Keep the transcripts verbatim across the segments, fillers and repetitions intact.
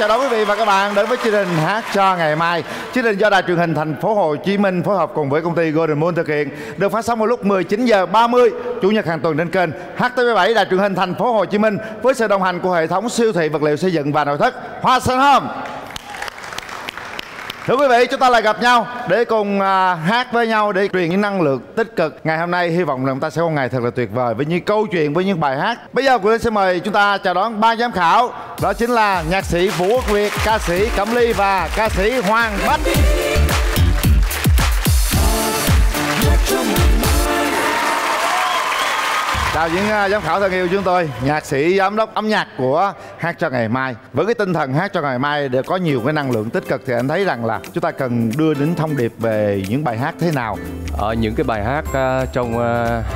Chào đón quý vị và các bạn đến với chương trình Hát cho ngày mai. Chương trình do Đài Truyền hình Thành phố Hồ Chí Minh phối hợp cùng với công ty Golden Moon thực hiện, được phát sóng vào lúc mười chín giờ ba mươi Chủ nhật hàng tuần trên kênh hát tê vê bảy Đài Truyền hình Thành phố Hồ Chí Minh với sự đồng hành của hệ thống siêu thị vật liệu xây dựng và nội thất Hoa Sen Home. Thưa quý vị, chúng ta lại gặp nhau để cùng à, hát với nhau, để truyền những năng lượng tích cực. Ngày hôm nay hy vọng là chúng ta sẽ có một ngày thật là tuyệt vời với những câu chuyện, với những bài hát. Bây giờ Quyền Linh sẽ mời chúng ta chào đón ba giám khảo. Đó chính là nhạc sĩ Vũ Quốc Việt, ca sĩ Cẩm Ly và ca sĩ Hoàng Bách. Chào những giám khảo thân yêu chúng tôi, nhạc sĩ giám đốc âm nhạc của Hát cho ngày mai. Với cái tinh thần Hát cho ngày mai để có nhiều cái năng lượng tích cực thì anh thấy rằng là chúng ta cần đưa đến thông điệp về những bài hát thế nào? Ở những cái bài hát trong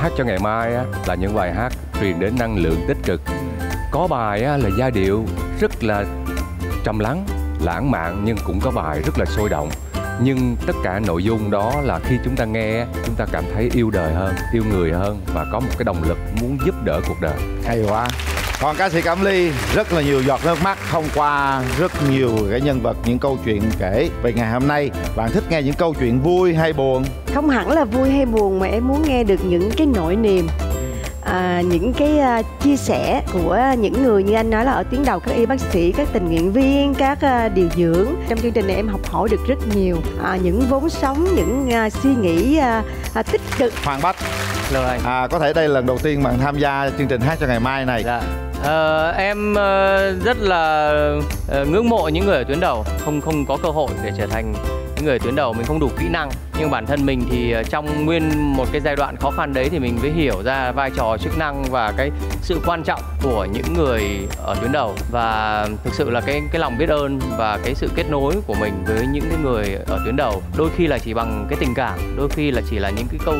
Hát cho ngày mai là những bài hát truyền đến năng lượng tích cực. Có bài là giai điệu rất là trầm lắng, lãng mạn, nhưng cũng có bài rất là sôi động. Nhưng tất cả nội dung đó là khi chúng ta nghe, chúng ta cảm thấy yêu đời hơn, yêu người hơn và có một cái động lực muốn giúp đỡ cuộc đời. Hay quá. Còn ca sĩ Cẩm Ly rất là nhiều giọt nước mắt thông qua rất nhiều cái nhân vật, những câu chuyện kể. Vậy ngày hôm nay bạn thích nghe những câu chuyện vui hay buồn? Không hẳn là vui hay buồn mà em muốn nghe được những cái nỗi niềm, à, những cái uh, chia sẻ của những người như anh nói là ở tuyến đầu, các y bác sĩ, các tình nguyện viên, các uh, điều dưỡng. Trong chương trình này em học hỏi được rất nhiều à, những vốn sống, những uh, suy nghĩ uh, uh, tích cực. Hoàng Bách, rồi. À, có thể đây là lần đầu tiên bạn tham gia chương trình Hát cho ngày mai này. Dạ. À, em uh, rất là uh, ngưỡng mộ những người ở tuyến đầu, không không có cơ hội để trở thành những người tuyến đầu, mình không đủ kỹ năng. Nhưng bản thân mình thì trong nguyên một cái giai đoạn khó khăn đấy thì mình mới hiểu ra vai trò, chức năng và cái sự quan trọng của những người ở tuyến đầu. Và thực sự là cái cái lòng biết ơn và cái sự kết nối của mình với những cái người ở tuyến đầu, đôi khi là chỉ bằng cái tình cảm, đôi khi là chỉ là những cái câu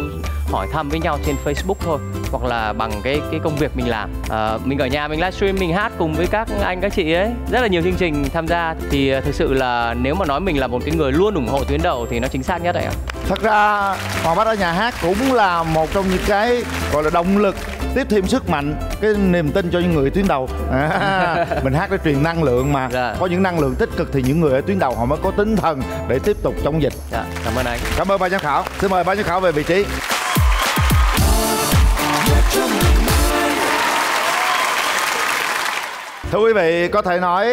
hỏi thăm với nhau trên Facebook thôi, hoặc là bằng cái cái công việc mình làm. À, mình ở nhà mình livestream, mình hát cùng với các anh các chị ấy, rất là nhiều chương trình tham gia. Thì thực sự là nếu mà nói mình là một cái người luôn ủng hộ tuyến đầu thì nó chính xác nhất đấy ạ. Thật ra Hoàng Bách ở nhà hát cũng là một trong những cái gọi là động lực tiếp thêm sức mạnh, cái niềm tin cho những người tuyến đầu. À, mình hát để truyền năng lượng mà. Dạ. Có những năng lượng tích cực thì những người ở tuyến đầu họ mới có tinh thần để tiếp tục chống dịch. Dạ, cảm ơn anh. Cảm ơn ban giám khảo. Xin mời ban giám khảo về vị trí. Thưa quý vị, có thể nói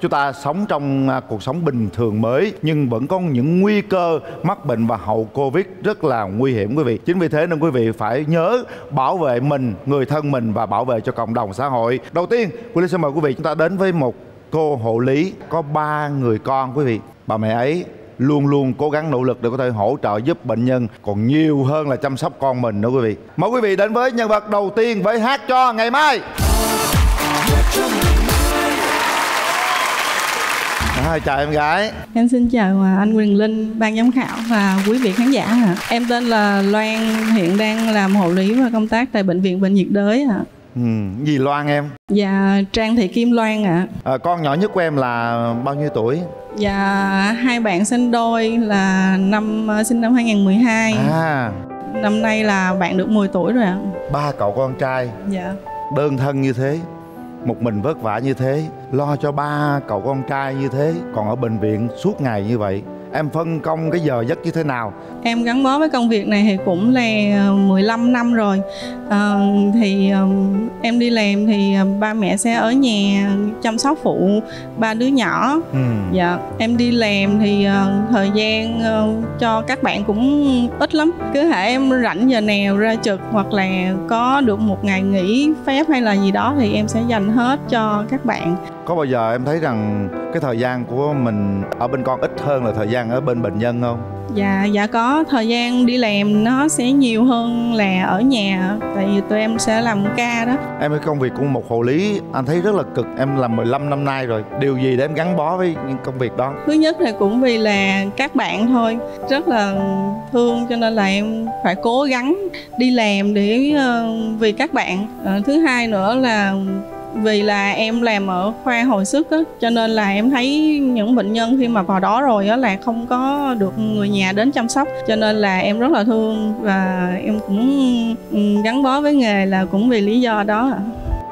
chúng ta sống trong cuộc sống bình thường mới, nhưng vẫn có những nguy cơ mắc bệnh và hậu Covid rất là nguy hiểm quý vị. Chính vì thế nên quý vị phải nhớ bảo vệ mình, người thân mình và bảo vệ cho cộng đồng xã hội. Đầu tiên, quý vị, xin mời quý vị chúng ta đến với một cô hộ lý có ba người con quý vị. Bà mẹ ấy luôn luôn cố gắng nỗ lực để có thể hỗ trợ giúp bệnh nhân còn nhiều hơn là chăm sóc con mình nữa quý vị. Mời quý vị đến với nhân vật đầu tiên với Hát cho ngày mai. À, chào em gái. Em xin chào anh Quyền Linh, ban giám khảo và quý vị khán giả ạ. Em tên là Loan, hiện đang làm hộ lý và công tác tại Bệnh viện Bệnh nhiệt đới ạ. Ừ, gì Loan em? Dạ, Trang Thị Kim Loan ạ. À, con nhỏ nhất của em là bao nhiêu tuổi? Dạ, hai bạn sinh đôi là năm sinh năm hai nghìn không trăm mười hai. À. Năm nay là bạn được mười tuổi rồi ạ. Ba cậu con trai. Dạ. Đơn thân như thế, một mình vất vả như thế, lo cho ba cậu con trai như thế, còn ở bệnh viện suốt ngày như vậy, em phân công cái giờ giấc như thế nào? Em gắn bó với công việc này thì cũng là mười lăm năm rồi. À, thì em đi làm thì ba mẹ sẽ ở nhà chăm sóc phụ ba đứa nhỏ. Ừ. Dạ, em đi làm thì thời gian cho các bạn cũng ít lắm. Cứ hễ em rảnh giờ nào ra trực hoặc là có được một ngày nghỉ phép hay là gì đó thì em sẽ dành hết cho các bạn. Có bao giờ em thấy rằng cái thời gian của mình ở bên con ít hơn là thời gian ở bên bệnh nhân không? Dạ, dạ có. Thời gian đi làm nó sẽ nhiều hơn là ở nhà. Tại vì tụi em sẽ làm ca đó. Em cái công việc của một hộ lý anh thấy rất là cực. Em làm mười lăm năm nay rồi. Điều gì để em gắn bó với những công việc đó? Thứ nhất là cũng vì là các bạn thôi. Rất là thương cho nên là em phải cố gắng đi làm để uh, vì các bạn. Uh, thứ hai nữa là vì là em làm ở khoa hồi sức á, cho nên là em thấy những bệnh nhân khi mà vào đó rồi á là không có được người nhà đến chăm sóc, cho nên là em rất là thương và em cũng gắn bó với nghề là cũng vì lý do đó ạ.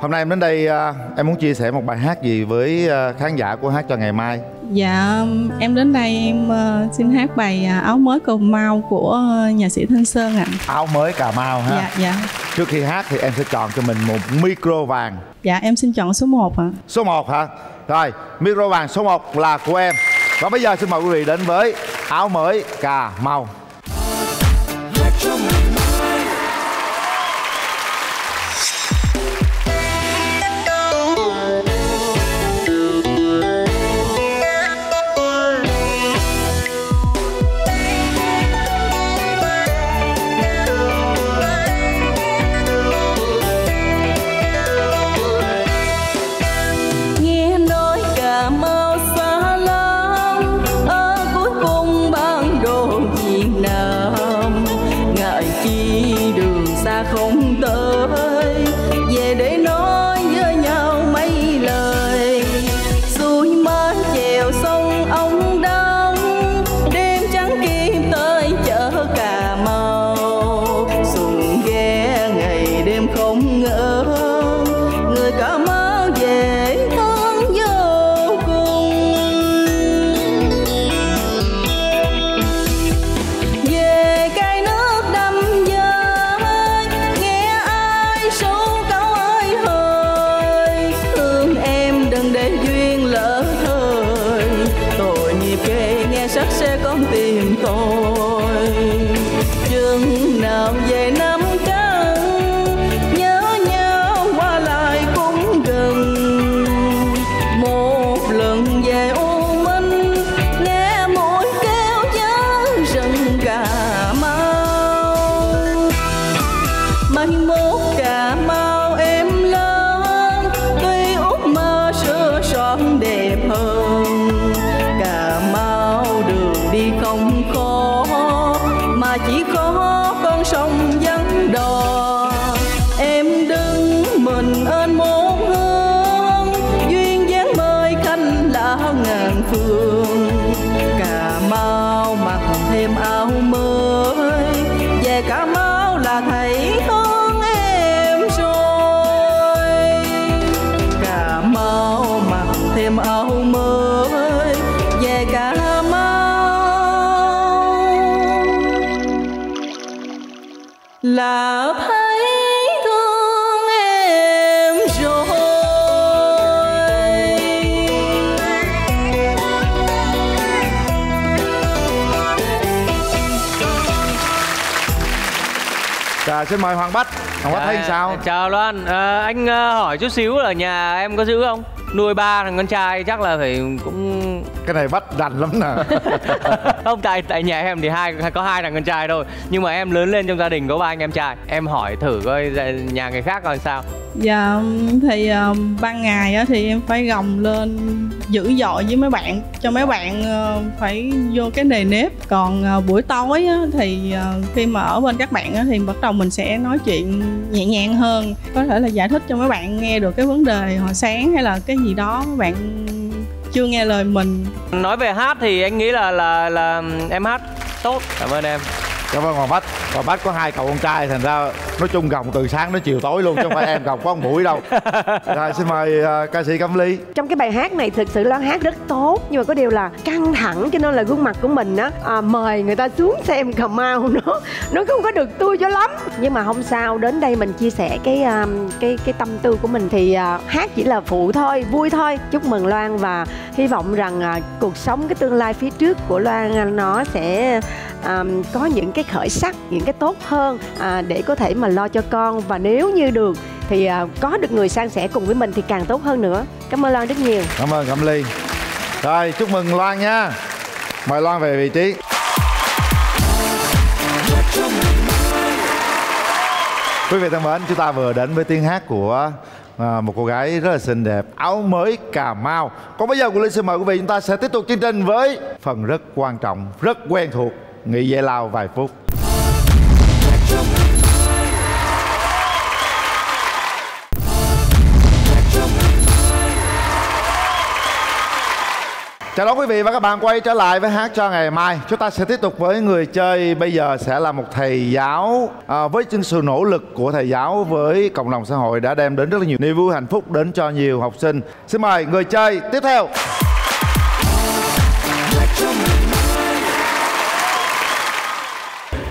Hôm nay em đến đây em muốn chia sẻ một bài hát gì với khán giả của Hát cho ngày mai? Dạ, em đến đây em xin hát bài Áo mới Cà Mau của nhà sĩ Thanh Sơn ạ. À. Áo mới Cà Mau ha? Dạ, dạ. Trước khi hát thì em sẽ chọn cho mình một micro vàng. Dạ, em xin chọn số một ạ. À. Số một hả? Rồi, micro vàng số một là của em. Và bây giờ xin mời quý vị đến với Áo mới Cà Mau. Là thấy thương em rồi. Chào, xin mời Hoàng Bách. Hoàng Bách thấy sao? Chào Loan, à, anh hỏi chút xíu là nhà em có giữ không? Nuôi ba thằng con trai chắc là phải cũng... Cái này Bách đành lắm nè. Không, tại tại nhà em thì hai có hai thằng con trai thôi. Nhưng mà em lớn lên trong gia đình có ba anh em trai. Em hỏi thử coi nhà người khác coi sao. Dạ thì uh, ban ngày á, thì em phải gồng lên dữ dội với mấy bạn, cho mấy bạn uh, phải vô cái nề nếp. Còn uh, buổi tối á, thì uh, khi mà ở bên các bạn á, thì bắt đầu mình sẽ nói chuyện nhẹ nhàng hơn. Có thể là giải thích cho mấy bạn nghe được cái vấn đề hồi sáng hay là cái gì đó mấy bạn chưa nghe lời mình. Nói về hát thì anh nghĩ là là là em hát tốt. Cảm ơn em. Cảm ơn Hoàng Bách. Hoàng Bách có hai cậu con trai thành ra nói chung gồng từ sáng đến chiều tối luôn, chứ không phải em gồng có một buổi đâu. Rồi xin mời uh, ca sĩ Cẩm Ly. Trong cái bài hát này thực sự Loan hát rất tốt, nhưng mà có điều là căng thẳng cho nên là gương mặt của mình á, à, mời người ta xuống xem Cà Mau nó nó không có được tươi cho lắm. Nhưng mà không sao, đến đây mình chia sẻ cái uh, cái cái tâm tư của mình thì uh, hát chỉ là phụ thôi, vui thôi. Chúc mừng Loan và hy vọng rằng uh, cuộc sống, cái tương lai phía trước của Loan nó sẽ uh, có những cái khởi sắc, những cái tốt hơn à, để có thể mà lo cho con, và nếu như được thì à, có được người san sẻ cùng với mình thì càng tốt hơn nữa. Cảm ơn Loan rất nhiều. Cảm ơn Cẩm Ly. Rồi chúc mừng Loan nha. Mời Loan về vị trí. Quý vị thân mến, chúng ta vừa đến với tiếng hát của à, một cô gái rất là xinh đẹp, Áo mới Cà Mau. Còn bây giờ Quyền Linh xin mời quý vị, chúng ta sẽ tiếp tục chương trình với phần rất quan trọng, rất quen thuộc, nghỉ giải lao vài phút. Chào đón quý vị và các bạn quay trở lại với Hát cho ngày mai. Chúng ta sẽ tiếp tục với người chơi. Bây giờ sẽ là một thầy giáo à, với chính sự nỗ lực của thầy giáo với cộng đồng xã hội đã đem đến rất là nhiều niềm vui hạnh phúc đến cho nhiều học sinh. Xin mời người chơi tiếp theo.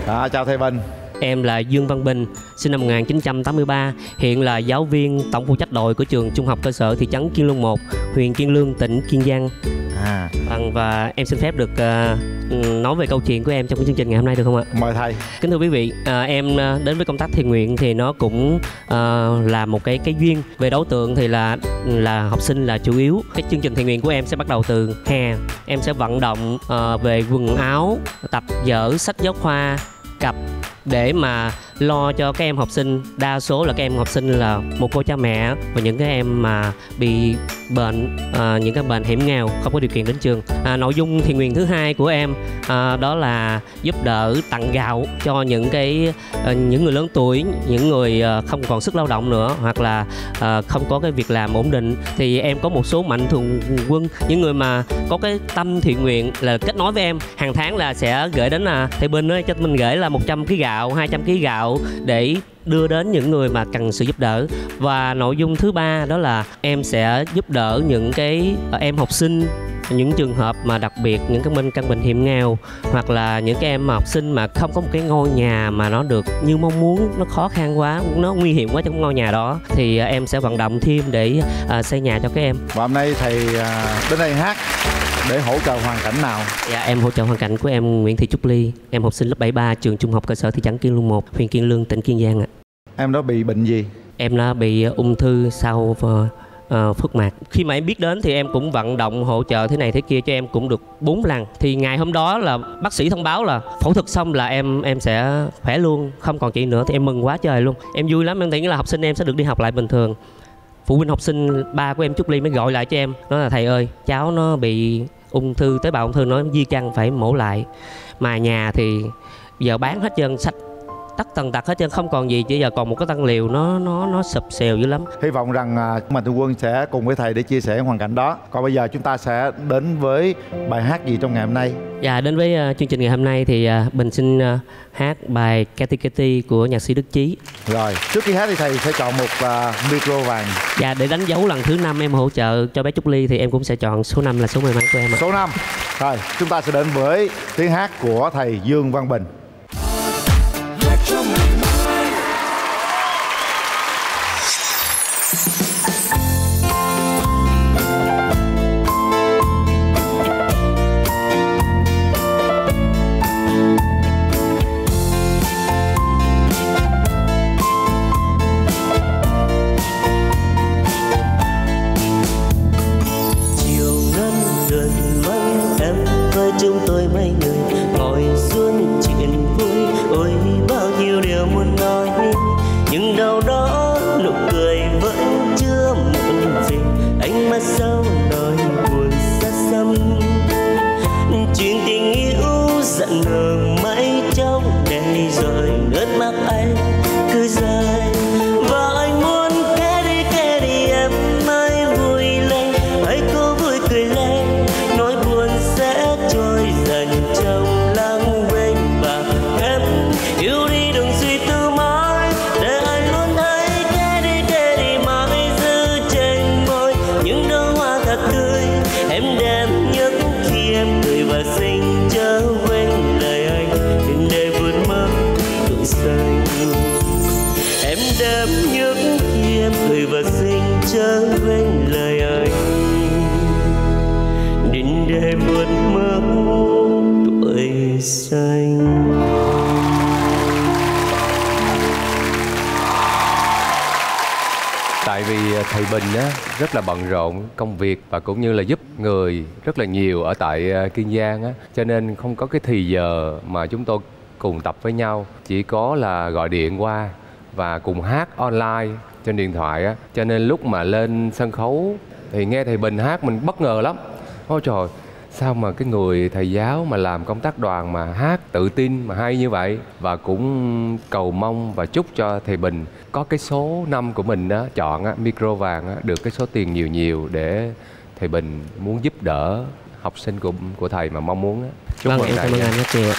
À, chào thầy Bình. Em là Dương Văn Bình, sinh năm một nghìn chín trăm tám mươi ba, hiện là giáo viên tổng phụ trách đội của trường Trung học Cơ sở Thị trấn Kiên Lương một, huyện Kiên Lương, tỉnh Kiên Giang. À. Và em xin phép được uh, nói về câu chuyện của em trong cái chương trình ngày hôm nay được không ạ? Mời thầy. Kính thưa quý vị, uh, em đến với công tác thiện nguyện thì nó cũng uh, là một cái cái duyên. Về đối tượng thì là là học sinh là chủ yếu. Cái chương trình thiện nguyện của em sẽ bắt đầu từ hè. Em sẽ vận động uh, về quần áo, tập vở, sách giáo khoa, cặp để mà lo cho các em học sinh. Đa số là các em học sinh là một cô cha mẹ và những cái em mà bị bệnh, à, những cái bệnh hiểm nghèo không có điều kiện đến trường. À, nội dung thiện nguyện thứ hai của em à, đó là giúp đỡ tặng gạo cho những cái à, những người lớn tuổi, những người à, không còn sức lao động nữa hoặc là à, không có cái việc làm ổn định. Thì em có một số mạnh thường quân, những người mà có cái tâm thiện nguyện là kết nối với em. Hàng tháng là sẽ gửi đến à, thầy Bình ấy, cho mình gửi là một trăm ký gạo, hai trăm ký gạo để đưa đến những người mà cần sự giúp đỡ. Và nội dung thứ ba đó là em sẽ giúp đỡ những cái em học sinh, những trường hợp mà đặc biệt những cái bệnh căn bệnh hiểm nghèo hoặc là những cái em học sinh mà không có một cái ngôi nhà mà nó được như mong muốn, nó khó khăn quá, nó nguy hiểm quá trong ngôi nhà đó thì em sẽ vận động thêm để uh, xây nhà cho các em. Và hôm nay thầy uh, đến đây hát để hỗ trợ hoàn cảnh nào? Dạ, em hỗ trợ hoàn cảnh của em Nguyễn Thị Trúc Ly. Em học sinh lớp bảy ba trường Trung học Cơ sở Thị trấn Kiên Lương một, huyện Kiên Lương, tỉnh Kiên Giang ạ. Em đó bị bệnh gì? Em đã bị ung thư sau uh, phức mạc. Khi mà em biết đến thì em cũng vận động hỗ trợ thế này thế kia cho em cũng được bốn lần. Thì ngày hôm đó là bác sĩ thông báo là phẫu thuật xong là em em sẽ khỏe luôn, không còn chị nữa. Thì em mừng quá trời luôn. Em vui lắm, em nghĩ là học sinh em sẽ được đi học lại bình thường. Phụ huynh học sinh ba của em Trúc Ly mới gọi lại cho em, nói là thầy ơi, cháu nó bị ung thư, tế bào ung thư, nói di căn phải mổ lại. Mà nhà thì giờ bán hết trơn, sạch tất tần tật hết trơn, không còn gì, chỉ giờ còn một cái tăng liều nó nó nó sụp xèo dữ lắm. Hy vọng rằng uh, Mạnh Thường Quân sẽ cùng với thầy để chia sẻ hoàn cảnh đó. Còn bây giờ chúng ta sẽ đến với bài hát gì trong ngày hôm nay? Dạ, đến với uh, chương trình ngày hôm nay thì uh, Bình xin uh, hát bài Katy Katy của nhạc sĩ Đức Trí. Rồi, trước khi hát thì thầy sẽ chọn một uh, micro vàng. Dạ, để đánh dấu lần thứ năm em hỗ trợ cho bé Trúc Ly thì em cũng sẽ chọn số năm là số may mắn của em ạ. Số năm. Rồi, chúng ta sẽ đến với tiếng hát của thầy Dương Văn Bình. Thầy Bình á, rất là bận rộn công việc và cũng như là giúp người rất là nhiều ở tại Kiên Giang á, cho nên không có cái thì giờ mà chúng tôi cùng tập với nhau, chỉ có là gọi điện qua và cùng hát online trên điện thoại á. Cho nên lúc mà lên sân khấu thì nghe thầy Bình hát mình bất ngờ lắm. Ôi trời, sao mà cái người thầy giáo mà làm công tác đoàn mà hát tự tin mà hay như vậy. Và cũng cầu mong và chúc cho thầy Bình có cái số năm của mình đó, chọn á, micro vàng á, được cái số tiền nhiều nhiều để thầy Bình muốn giúp đỡ học sinh của của thầy mà mong muốn. Chúc vâng, em cảm ơn anh rất nhiều.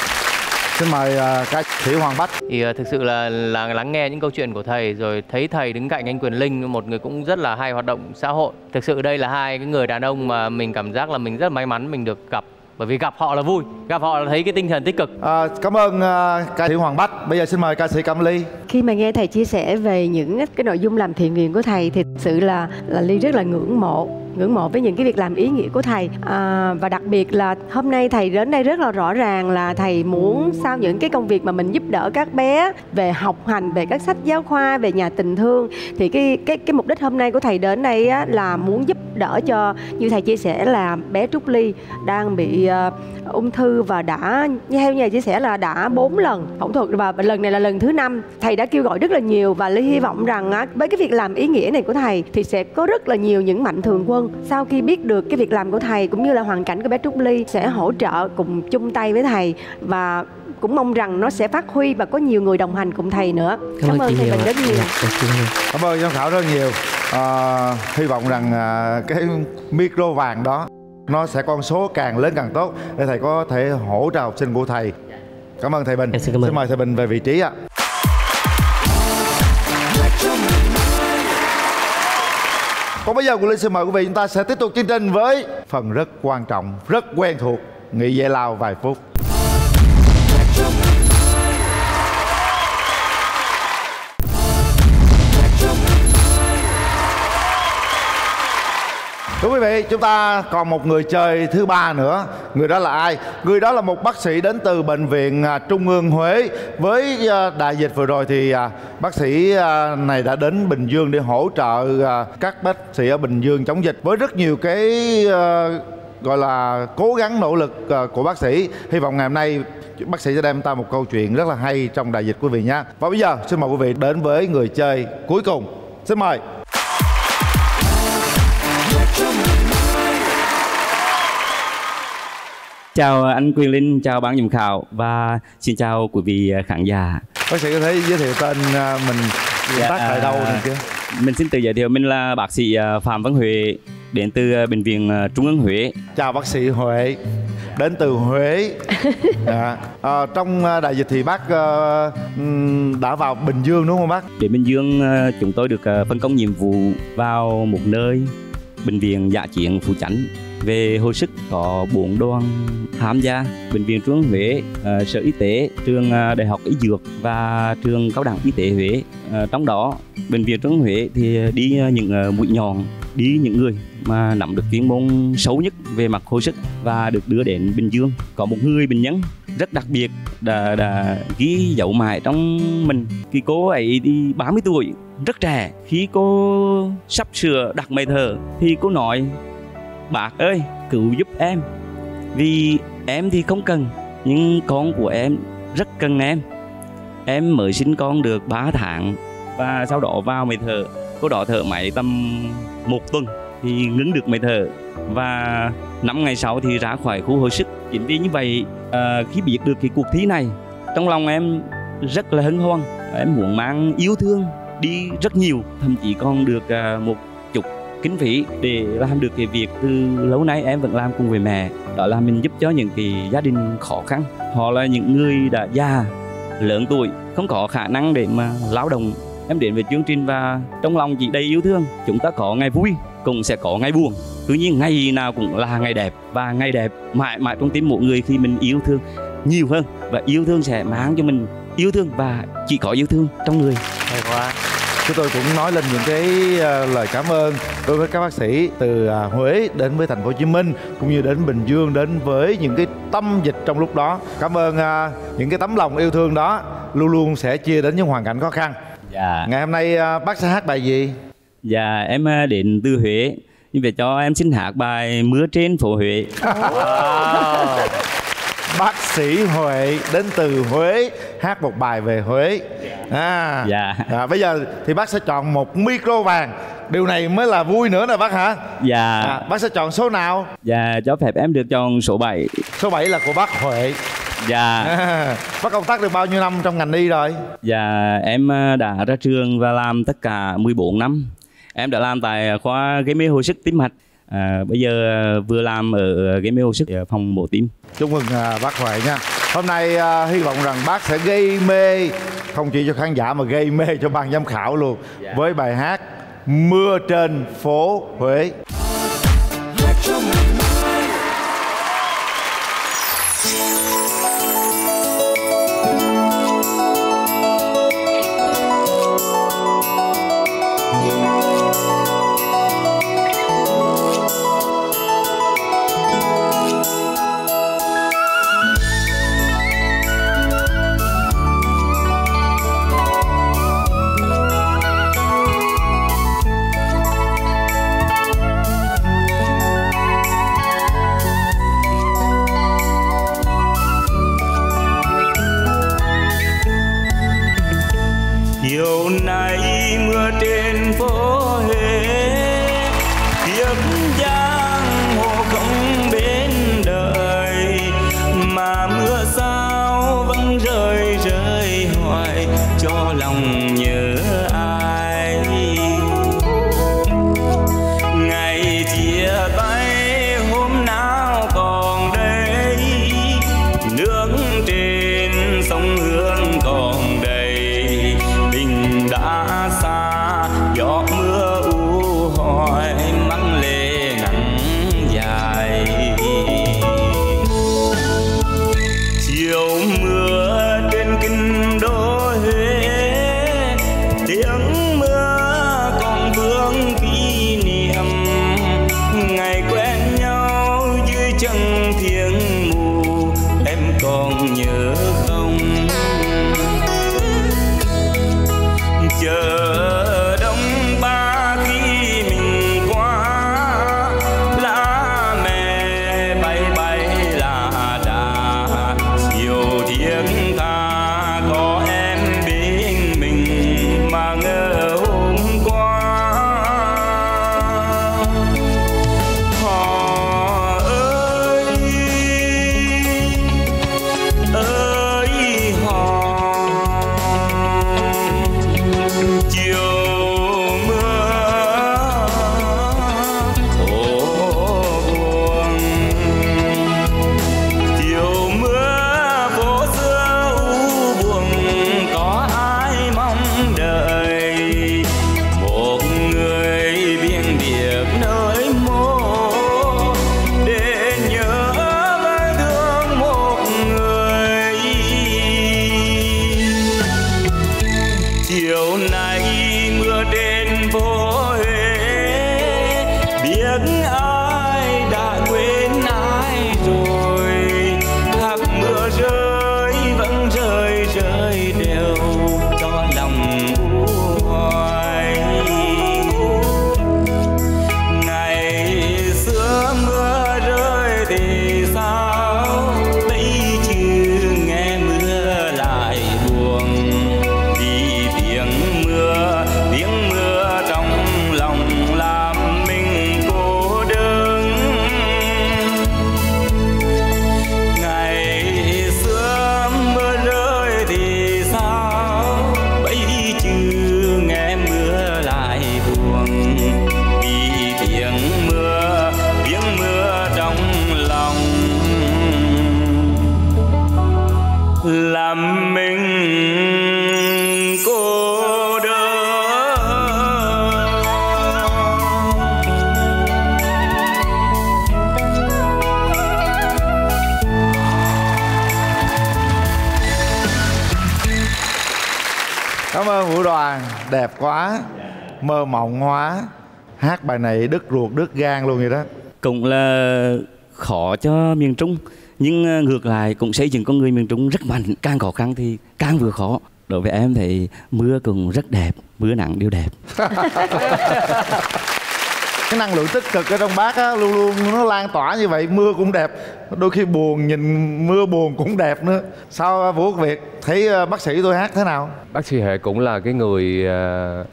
Xin mời các sĩ Hoàng Bách. Thì thực sự là, là lắng nghe những câu chuyện của thầy, rồi thấy thầy đứng cạnh anh Quyền Linh, một người cũng rất là hay hoạt động xã hội. Thực sự đây là hai cái người đàn ông mà mình cảm giác là mình rất may mắn mình được gặp. Bởi vì gặp họ là vui, gặp họ là thấy cái tinh thần tích cực. À, cảm ơn uh, ca sĩ Hoàng Bách. Bây giờ xin mời ca sĩ Cẩm Ly. Khi mà nghe thầy chia sẻ về những cái nội dung làm thiện nguyện của thầy thì thực sự là là Ly rất là ngưỡng mộ, ngưỡng mộ với những cái việc làm ý nghĩa của thầy. À, và đặc biệt là hôm nay thầy đến đây rất là rõ ràng là thầy muốn sau những cái công việc mà mình giúp đỡ các bé về học hành, về các sách giáo khoa, về nhà tình thương, thì cái cái cái mục đích hôm nay của thầy đến đây á, là muốn giúp đỡ cho, như thầy chia sẻ là bé Trúc Ly đang bị uh, ung thư và đã theo nhà chia sẻ là đã bốn lần phẫu thuật và lần này là lần thứ năm. Thầy đã kêu gọi rất là nhiều và Ly hy vọng rằng uh, với cái việc làm ý nghĩa này của thầy thì sẽ có rất là nhiều những mạnh thường quân sau khi biết được cái việc làm của thầy cũng như là hoàn cảnh của bé Trúc Ly sẽ hỗ trợ cùng chung tay với thầy, và cũng mong rằng nó sẽ phát huy và có nhiều người đồng hành cùng thầy nữa. Cảm, Cảm ơn thầy mình rất nhiều. Cảm ơn giám khảo rất nhiều. À, hy vọng rằng à, cái micro vàng đó nó sẽ con số càng lớn càng tốt để thầy có thể hỗ trợ học sinh của thầy. Cảm ơn thầy Bình. Xin, xin mời thầy Bình về vị trí ạ. Còn bây giờ Quyền Linh xin mời quý vị, chúng ta sẽ tiếp tục chương trình với phần rất quan trọng, rất quen thuộc, nghỉ giải lao vài phút. Thưa quý vị, chúng ta còn một người chơi thứ ba nữa. Người đó là ai? Người đó là một bác sĩ đến từ Bệnh viện Trung ương Huế. Với đại dịch vừa rồi thì bác sĩ này đã đến Bình Dương để hỗ trợ các bác sĩ ở Bình Dương chống dịch. Với rất nhiều cái gọi là cố gắng nỗ lực của bác sĩ, hy vọng ngày hôm nay bác sĩ sẽ đem ta một câu chuyện rất là hay trong đại dịch, quý vị nha. Và bây giờ xin mời quý vị đến với người chơi cuối cùng. Xin mời. Chào anh Quyền Linh, chào ban giám khảo và xin chào quý vị khán giả. Bác sĩ có thể giới thiệu tên mình dạ, tác tại đâu này kia? Mình xin tự giới thiệu, mình là bác sĩ Phạm Văn Huệ, đến từ Bệnh viện Trung ương Huế. Chào bác sĩ Huệ, đến từ Huế. Dạ. À, trong đại dịch thì bác uh, đã vào Bình Dương đúng không bác? Đến Bình Dương chúng tôi được phân công nhiệm vụ vào một nơi, Bệnh viện Dã chiến Phú Chánh. Về hồi sức có bốn đoàn tham gia: Bệnh viện Trung ương Huế, uh, Sở Y tế, Trường uh, Đại học Y Dược và Trường Cao đẳng Y tế Huế. Uh, trong đó, Bệnh viện Trung ương Huế thì đi uh, những uh, mũi nhọn, đi những người mà nắm được chuyên môn xấu nhất về mặt hồi sức và được đưa đến Bình Dương. Có một người bệnh nhân rất đặc biệt đã, đã ghi dấu mãi trong mình. Khi cô ấy đi ba mươi tuổi, rất trẻ. Khi cô sắp sửa đặt máy thở thì cô nói: "Bác ơi, cứu giúp em, vì em thì không cần, nhưng con của em rất cần em. Em mới sinh con được ba tháng." Và sau đó vào máy thở. Cô đó thở máy tầm một tuần thì ngừng được máy thở, và năm ngày sau thì ra khỏi khu hồi sức. Chính vì như vậy, à, khi biết được cái cuộc thi này, trong lòng em rất là hân hoan. Em muốn mang yêu thương đi rất nhiều, thậm chí còn được à, một kinh phí để làm được cái việc từ lâu nay em vẫn làm cùng với mẹ. Đó là mình giúp cho những cái gia đình khó khăn. Họ là những người đã già, lớn tuổi, không có khả năng để mà lao động. Em đến với chương trình và trong lòng chị đầy yêu thương. Chúng ta có ngày vui, cũng sẽ có ngày buồn. Cứ như ngày nào cũng là ngày đẹp, và ngày đẹp mãi mãi trong tim mỗi người khi mình yêu thương nhiều hơn. Và yêu thương sẽ mang cho mình yêu thương, và chỉ có yêu thương trong người. Hay quá. Chúng tôi cũng nói lên những cái lời cảm ơn đối với các bác sĩ từ Huế đến với thành phố Hồ Chí Minh, cũng như đến Bình Dương, đến với những cái tâm dịch trong lúc đó. Cảm ơn những cái tấm lòng yêu thương đó, luôn luôn sẽ chia đến những hoàn cảnh khó khăn. Dạ. Ngày hôm nay bác sẽ hát bài gì? Dạ, em đến từ Huế, nhưng về cho em xin hát bài Mưa trên phố Huế. Wow. Bác sĩ Huệ đến từ Huế hát một bài về Huế. À, dạ. À, bây giờ thì bác sẽ chọn một micro vàng. Điều này mới là vui nữa nè bác hả? Dạ. À, bác sẽ chọn số nào? Dạ, cho phép em được chọn số bảy. Số bảy là của bác Huệ. Dạ. À, bác công tác được bao nhiêu năm trong ngành y rồi? Dạ, em đã ra trường và làm tất cả mười bốn năm. Em đã làm tại khoa gây mê hồi sức tim mạch. à, bây giờ vừa làm ở cái mê hồi sức ở phòng mổ tim. Chúc mừng bác Huệ nha. Hôm nay uh, hy vọng rằng bác sẽ gây mê không chỉ cho khán giả mà gây mê cho ban giám khảo luôn, yeah, với bài hát Mưa trên phố Huế. Đẹp quá, mơ mộng hóa. Hát bài này đứt ruột đứt gan luôn vậy đó. Cũng là khó cho miền Trung, nhưng ngược lại cũng xây dựng con người miền Trung rất mạnh. Càng khó khăn thì càng vừa khó. Đối với em thì mưa cũng rất đẹp, mưa nắng đều đẹp. Cái năng lượng tích cực ở trong bác á, luôn luôn nó lan tỏa như vậy. Mưa cũng đẹp, đôi khi buồn, nhìn mưa buồn cũng đẹp nữa. Sao Vũ Quốc Việt thấy bác sĩ tôi hát thế nào? Bác sĩ Huệ cũng là cái người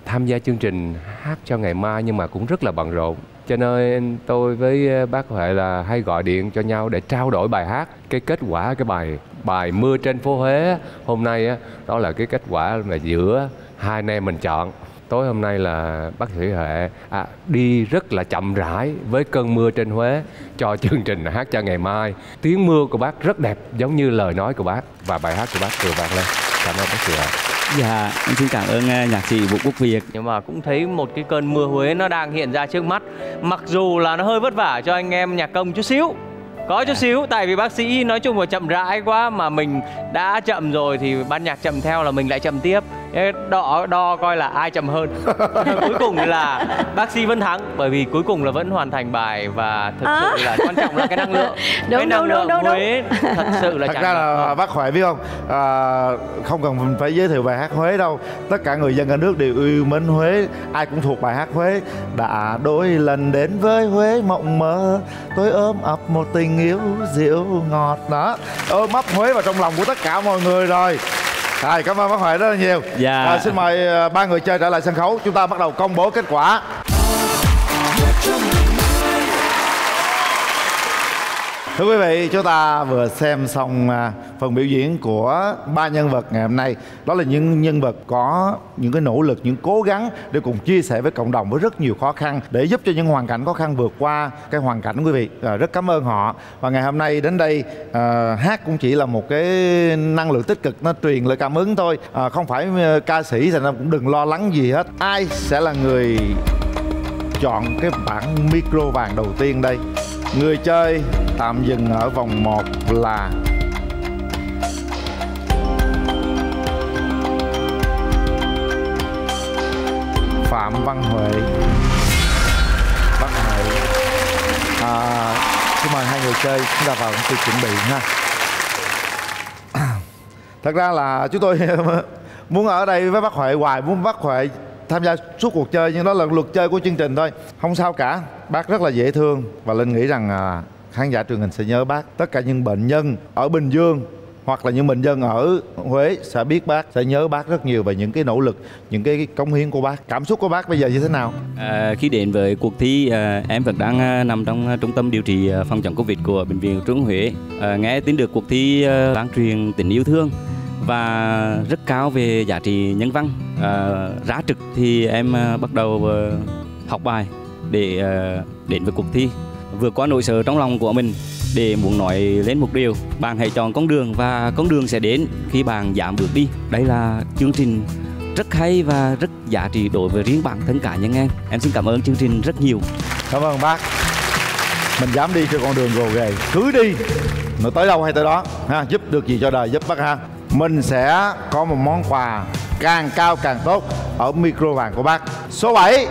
tham gia chương trình Hát cho ngày mai nhưng mà cũng rất là bận rộn. Cho nên tôi với bác Huệ là hay gọi điện cho nhau để trao đổi bài hát. Cái kết quả cái bài bài Mưa trên phố Huế hôm nay đó là cái kết quả mà giữa hai anh em mình chọn. Tối hôm nay là bác sĩ Huệ à, đi rất là chậm rãi với cơn mưa trên Huế cho chương trình Hát cho ngày mai. Tiếng mưa của bác rất đẹp, giống như lời nói của bác và bài hát của bác vừa vang lên. Cảm ơn bác sĩ Huệ. Dạ, em xin cảm ơn nhạc sĩ Vũ Quốc Việt. Nhưng mà cũng thấy một cái cơn mưa Huế nó đang hiện ra trước mắt. Mặc dù là nó hơi vất vả cho anh em nhạc công chút xíu, có chút xíu, tại vì bác sĩ nói chung là chậm rãi quá, mà mình đã chậm rồi thì ban nhạc chậm theo là mình lại chậm tiếp, đo đo coi là ai chậm hơn. Cuối cùng là bác sĩ vẫn thắng, bởi vì cuối cùng là vẫn hoàn thành bài. Và thật à. sự là quan trọng là cái năng lượng, đúng, cái năng lượng Huế thật sự là. Thật ra là bác Huệ biết không, à, không cần mình phải giới thiệu bài hát Huế đâu, tất cả người dân cả nước đều yêu mến Huế, ai cũng thuộc bài hát Huế. Đã đôi lần đến với Huế mộng mơ, tôi ôm ấp một tình yêu dịu ngọt đó, ôm ấp Huế vào trong lòng của tất cả mọi người rồi. À, cảm ơn bác Huệ rất là nhiều. Dạ. À, xin mời ba người chơi trở lại sân khấu. Chúng ta bắt đầu công bố kết quả. Thưa quý vị, chúng ta vừa xem xong phần biểu diễn của ba nhân vật ngày hôm nay. Đó là những nhân vật có những cái nỗ lực, những cố gắng để cùng chia sẻ với cộng đồng với rất nhiều khó khăn, để giúp cho những hoàn cảnh khó khăn vượt qua cái hoàn cảnh, quý vị. À, rất cảm ơn họ. Và ngày hôm nay đến đây, à, hát cũng chỉ là một cái năng lượng tích cực, nó truyền lại cảm hứng thôi. À, không phải ca sĩ thì cũng đừng lo lắng gì hết. Ai sẽ là người chọn cái bảng micro vàng đầu tiên đây? Người chơi tạm dừng ở vòng một là Phạm Văn Huệ. Văn Huệ. À, xin mời hai người chơi chúng ta vào sự chuẩn bị ha. Thật ra là chúng tôi muốn ở đây với bác Huệ hoài, muốn bác Huệ tham gia suốt cuộc chơi, nhưng đó là luật chơi của chương trình thôi. Không sao cả, bác rất là dễ thương. Và Linh nghĩ rằng à, khán giả truyền hình sẽ nhớ bác. Tất cả những bệnh nhân ở Bình Dương hoặc là những bệnh nhân ở Huế sẽ biết bác, sẽ nhớ bác rất nhiều về những cái nỗ lực, những cái cống hiến của bác. Cảm xúc của bác bây giờ như thế nào? À, khi đến với cuộc thi, à, em vẫn đang nằm trong trung tâm điều trị phòng chống Covid của Bệnh viện Trung ương Huế. À, nghe tin được cuộc thi à, lan truyền tình yêu thương và rất cao về giá trị nhân văn, à, rã trực thì em à, bắt đầu à, học bài để à, đến với cuộc thi, vượt qua nỗi sợ trong lòng của mình để muốn nói lên một điều: bạn hãy chọn con đường và con đường sẽ đến khi bạn dám bước đi. Đây là chương trình rất hay và rất giá trị đối với riêng bản thân cá nhân em. Em xin cảm ơn chương trình rất nhiều. Cảm ơn bác. Mình dám đi trên con đường gồ ghề, cứ đi, nó tới đâu hay tới đó ha, giúp được gì cho đời giúp bác ha. Mình sẽ có một món quà càng cao càng tốt ở micro vàng của bác. Số bảy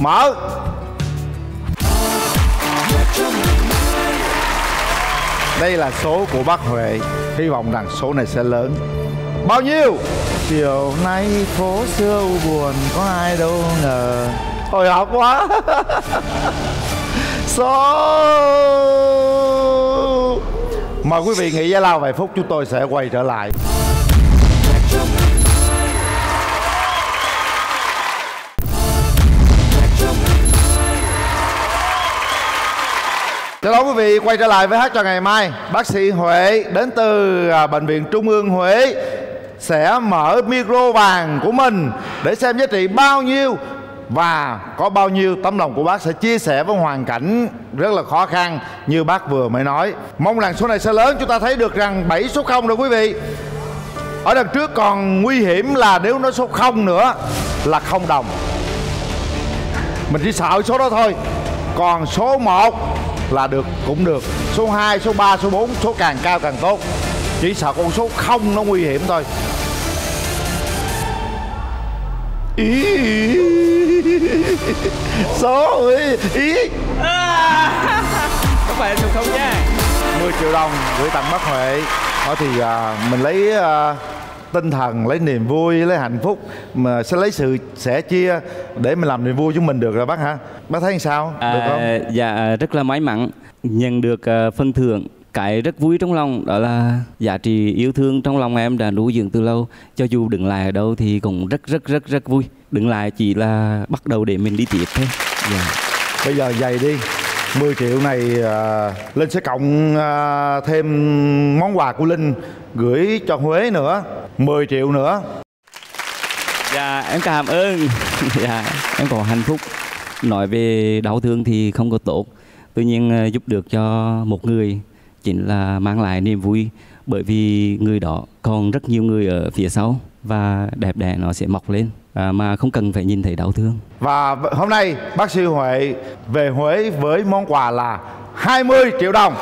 mở. Đây là số của bác Huệ. Hy vọng rằng số này sẽ lớn. Bao nhiêu? Chiều nay phố xưa buồn, có ai đâu ngờ. Hồi hộp quá. Số. Mời quý vị nghỉ giải lao vài phút, chúng tôi sẽ quay trở lại. Chào đón quý vị quay trở lại với Hát cho ngày mai. Bác sĩ Huệ đến từ Bệnh viện Trung ương Huế sẽ mở micro vàng của mình để xem giá trị bao nhiêu và có bao nhiêu tấm lòng của bác sẽ chia sẻ với hoàn cảnh rất là khó khăn như bác vừa mới nói. Mong rằng số này sẽ lớn. Chúng ta thấy được rằng bảy số không rồi quý vị. Ở đằng trước còn nguy hiểm là nếu nó số không nữa là không đồng. Mình chỉ sợ số đó thôi. Còn số một là được cũng được. Số hai, số ba, số bốn, số càng cao càng tốt. Chỉ sợ con số không nó nguy hiểm thôi. Ý, ý, số ý, ý. À, có phải được không nha? mười triệu đồng gửi tặng bác Huệ. Đó thì à, mình lấy à, tinh thần, lấy niềm vui, lấy hạnh phúc, mà sẽ lấy sự sẻ chia để mình làm niềm vui chúng mình được rồi bác hả? Bác thấy sao? Được không? À, dạ rất là may mắn nhận được uh, phần thưởng. Cái rất vui trong lòng đó là giá trị yêu thương trong lòng em đã nuôi dưỡng từ lâu. Cho dù đứng lại ở đâu thì cũng rất rất rất rất vui. Đứng lại chỉ là bắt đầu để mình đi tiếp thôi. Yeah. Bây giờ dày đi. mười triệu này uh, Linh sẽ cộng uh, thêm món quà của Linh gửi cho Huế nữa. mười triệu nữa. Dạ em cảm ơn. Dạ em còn hạnh phúc. Nói về đau thương thì không có tốt, tuy nhiên giúp được cho một người chính là mang lại niềm vui, bởi vì người đó còn rất nhiều người ở phía sau và đẹp đẽ nó sẽ mọc lên mà không cần phải nhìn thấy đau thương. Và hôm nay bác sĩ Huệ về Huế với món quà là hai mươi triệu đồng,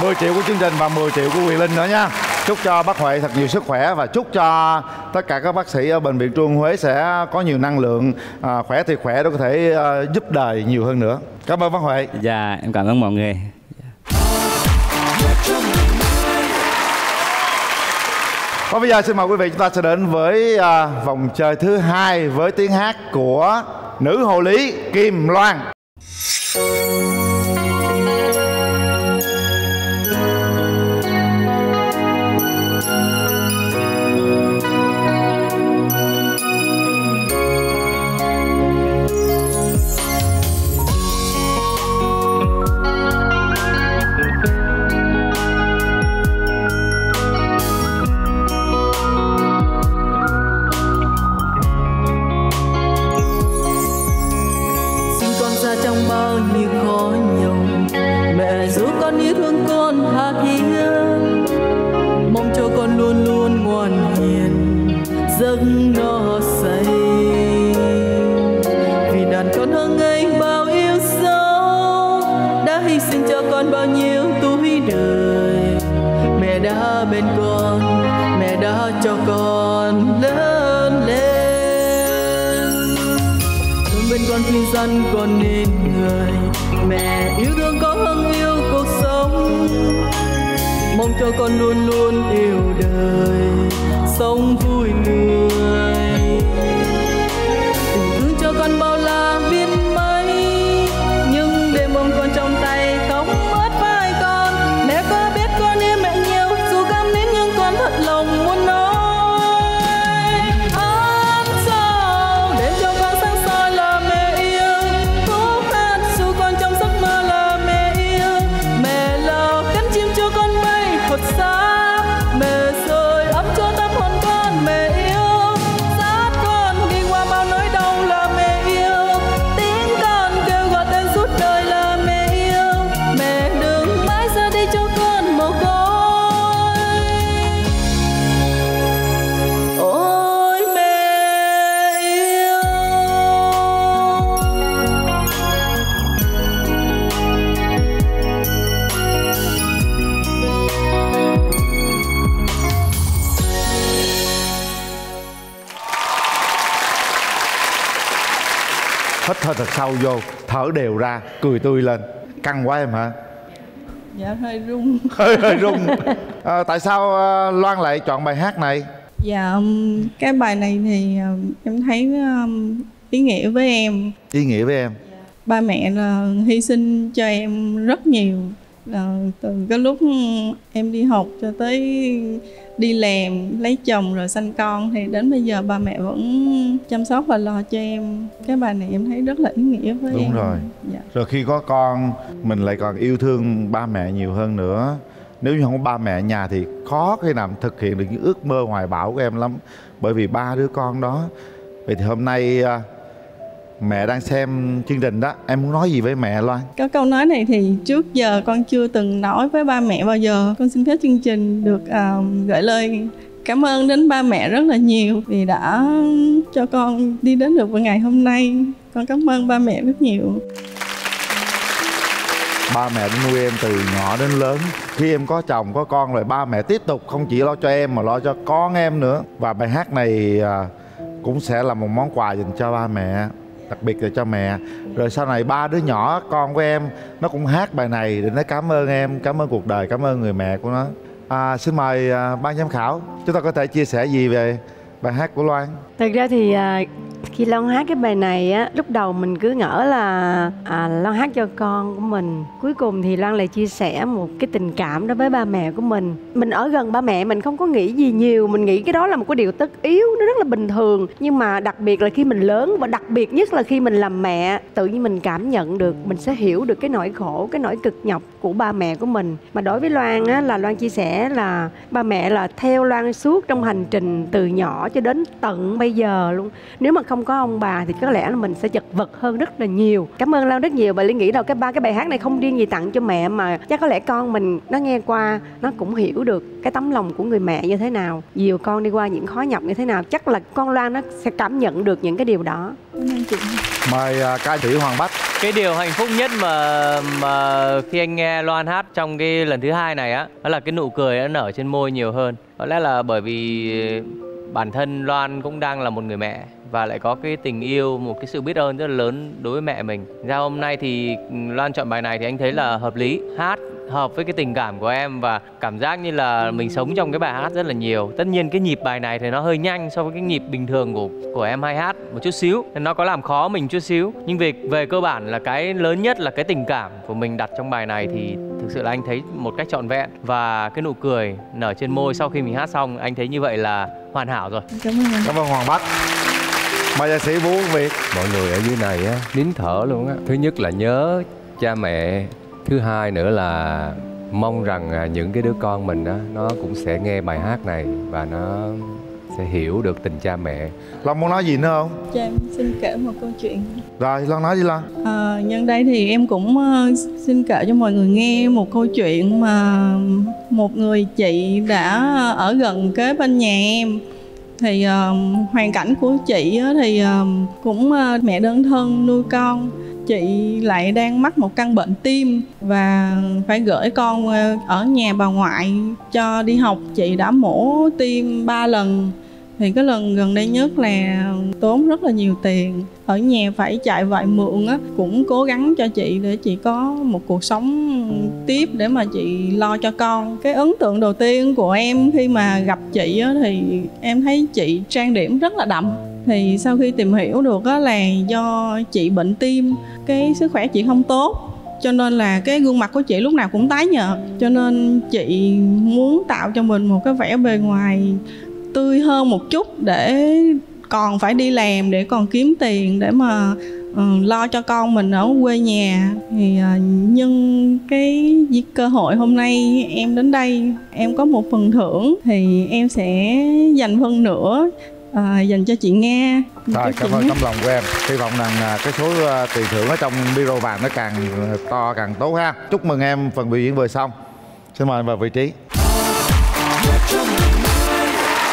mười triệu của chương trình và mười triệu của Quyền Linh nữa nha. Chúc cho bác Huệ thật nhiều sức khỏe và chúc cho tất cả các bác sĩ ở Bệnh viện Trung ương Huế sẽ có nhiều năng lượng, à, khỏe thì khỏe để có thể à, giúp đời nhiều hơn nữa. Cảm ơn bác Huệ. Dạ em cảm ơn mọi người. Và bây giờ xin mời quý vị, chúng ta sẽ đến với à, vòng chơi thứ hai với tiếng hát của nữ hộ lý Kim Loan. Con nên người mẹ yêu thương, có hương yêu cuộc sống, mong cho con luôn luôn yêu đời, sống vui tươi. Tình thương cho con bao la biết mấy, nhưng để ôm con trong tay không mất vai con. Mẹ có biết con yêu mẹ nhiều dù căm nín, nhưng con thật lòng muốn nói. Thở thật sâu vô, thở đều ra, cười tươi lên. Căng quá em hả? Dạ hơi rung. Hơi hơi rung. À, tại sao Loan lại chọn bài hát này? Dạ cái bài này thì em thấy ý nghĩa với em. Ý nghĩa với em? Dạ. Ba mẹ là hy sinh cho em rất nhiều, là từ cái lúc em đi học cho tới đi làm, lấy chồng rồi sanh con thì đến bây giờ ba mẹ vẫn chăm sóc và lo cho em. Cái bài này em thấy rất là ý nghĩa với em. Đúng rồi. Dạ. Rồi khi có con mình lại còn yêu thương ba mẹ nhiều hơn nữa. Nếu như không có ba mẹ nhà thì khó khi nào thực hiện được những ước mơ hoài bão của em lắm, bởi vì ba đứa con đó. Vậy thì hôm nay mẹ đang xem chương trình đó, em muốn nói gì với mẹ Loan? Có câu nói này thì trước giờ con chưa từng nói với ba mẹ bao giờ. Con xin phép chương trình được uh, gửi lời cảm ơn đến ba mẹ rất là nhiều vì đã cho con đi đến được ngày hôm nay. Con cảm ơn ba mẹ rất nhiều. Ba mẹ đã nuôi em từ nhỏ đến lớn. Khi em có chồng, có con rồi, ba mẹ tiếp tục không chỉ lo cho em mà lo cho con em nữa. Và bài hát này uh, cũng sẽ là một món quà dành cho ba mẹ, đặc biệt là cho mẹ. Rồi sau này ba đứa nhỏ con của em nó cũng hát bài này để nó cảm ơn em, cảm ơn cuộc đời, cảm ơn người mẹ của nó. À, xin mời ban giám khảo, chúng ta có thể chia sẻ gì về bài hát của Loan? Thật ra thì Khi Loan hát cái bài này á, lúc đầu mình cứ ngỡ là à, Loan hát cho con của mình. Cuối cùng thì Loan lại chia sẻ một cái tình cảm đối với ba mẹ của mình. Mình ở gần ba mẹ, mình không có nghĩ gì nhiều. Mình nghĩ cái đó là một cái điều tất yếu, nó rất là bình thường. Nhưng mà đặc biệt là khi mình lớn, và đặc biệt nhất là khi mình làm mẹ, tự nhiên mình cảm nhận được, mình sẽ hiểu được cái nỗi khổ, cái nỗi cực nhọc của ba mẹ của mình. Mà đối với Loan á, là Loan chia sẻ là ba mẹ là theo Loan suốt trong hành trình từ nhỏ cho đến tận bây giờ luôn. Nếu mà không có ông bà thì có lẽ là mình sẽ chật vật hơn rất là nhiều. Cảm ơn Loan rất nhiều. Bà Lý nghĩ đâu cái ba cái bài hát này không riêng gì tặng cho mẹ, mà chắc có lẽ con mình nó nghe qua nó cũng hiểu được cái tấm lòng của người mẹ như thế nào, nhiều con đi qua những khó nhọc như thế nào. Chắc là con Loan nó sẽ cảm nhận được những cái điều đó. Mời ca sĩ Hoàng Bách. Cái điều hạnh phúc nhất mà mà khi anh nghe Loan hát trong cái lần thứ hai này á, đó là cái nụ cười nó nở trên môi nhiều hơn. Có lẽ là bởi vì bản thân Loan cũng đang là một người mẹ và lại có cái tình yêu, một cái sự biết ơn rất là lớn đối với mẹ mình. Ra hôm nay thì Loan chọn bài này thì anh thấy là hợp lý, hát hợp với cái tình cảm của em và cảm giác như là mình sống trong cái bài hát rất là nhiều. Tất nhiên cái nhịp bài này thì nó hơi nhanh so với cái nhịp bình thường của của em hay hát một chút xíu, nó có làm khó mình chút xíu. Nhưng về về cơ bản là cái lớn nhất là cái tình cảm của mình đặt trong bài này thì thực sự là anh thấy một cách trọn vẹn, và cái nụ cười nở trên môi sau khi mình hát xong anh thấy như vậy là hoàn hảo rồi. Cảm ơn, Cảm ơn Hoàng Bách. Mời ca sĩ Vũ Quốc Việt. Mọi người ở dưới này á, nín thở luôn á. Thứ nhất là nhớ cha mẹ, thứ hai nữa là mong rằng những cái đứa con mình đó, nó cũng sẽ nghe bài hát này và nó sẽ hiểu được tình cha mẹ. Long muốn nói gì nữa không? Cho em xin kể một câu chuyện. Rồi, Long nói đi Long. À, nhân đây thì em cũng xin kể cho mọi người nghe một câu chuyện mà một người chị đã ở gần kế bên nhà em. Thì uh, hoàn cảnh của chị á, thì uh, cũng uh, mẹ đơn thân nuôi con. Chị lại đang mắc một căn bệnh tim và phải gửi con uh, ở nhà bà ngoại cho đi học. Chị đã mổ tim ba lần. Thì cái lần gần đây nhất là tốn rất là nhiều tiền. Ở nhà phải chạy vạy mượn á, cũng cố gắng cho chị để chị có một cuộc sống tiếp để mà chị lo cho con. Cái ấn tượng đầu tiên của em khi mà gặp chị á, thì em thấy chị trang điểm rất là đậm. Thì sau khi tìm hiểu được á, là do chị bệnh tim, cái sức khỏe chị không tốt, cho nên là cái gương mặt của chị lúc nào cũng tái nhợt. Cho nên chị muốn tạo cho mình một cái vẻ bề ngoài tươi hơn một chút để còn phải đi làm, để còn kiếm tiền để mà uh, lo cho con mình ở quê nhà. Thì uh, nhân cái cơ hội hôm nay em đến đây, em có một phần thưởng thì em sẽ dành phần nữa À, dành cho chị nghe. Rồi, cảm ơn tấm lòng của em. Hy vọng rằng cái số tiền thưởng ở trong biro vàng nó càng to càng tốt ha. Chúc mừng em phần biểu diễn vừa xong. Xin mời em vào vị trí. Chúng